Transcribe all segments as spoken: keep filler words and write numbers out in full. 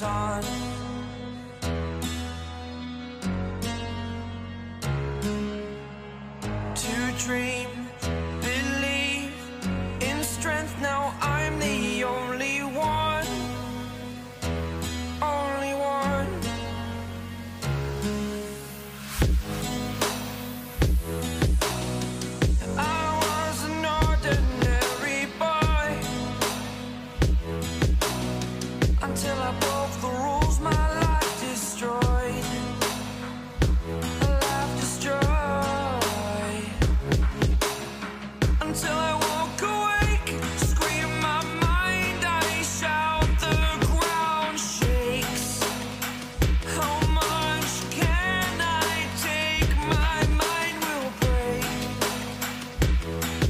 sun. To dream, believe in strength. Now I'm the only one, only one. I was an ordinary boy until I broke the rules. My life destroyed. My life destroyed until I woke awake, scream my mind. I shout, the ground shakes. How much can I take? My mind will break.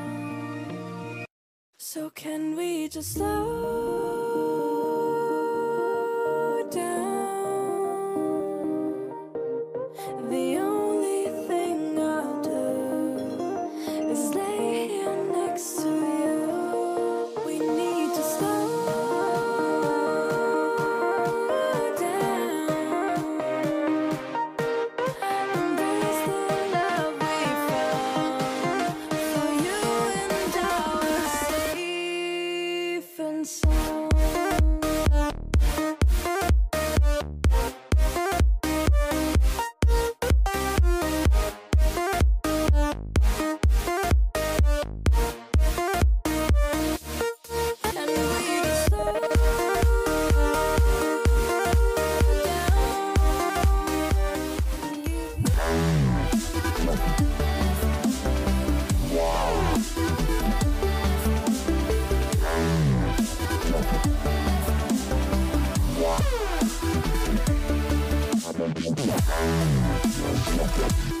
So can we just slow down? The only thing I'll do is lay here next to you. We need to slow down. Embrace the love we found. For you and I were safe and sound. And we were slow down. Wow.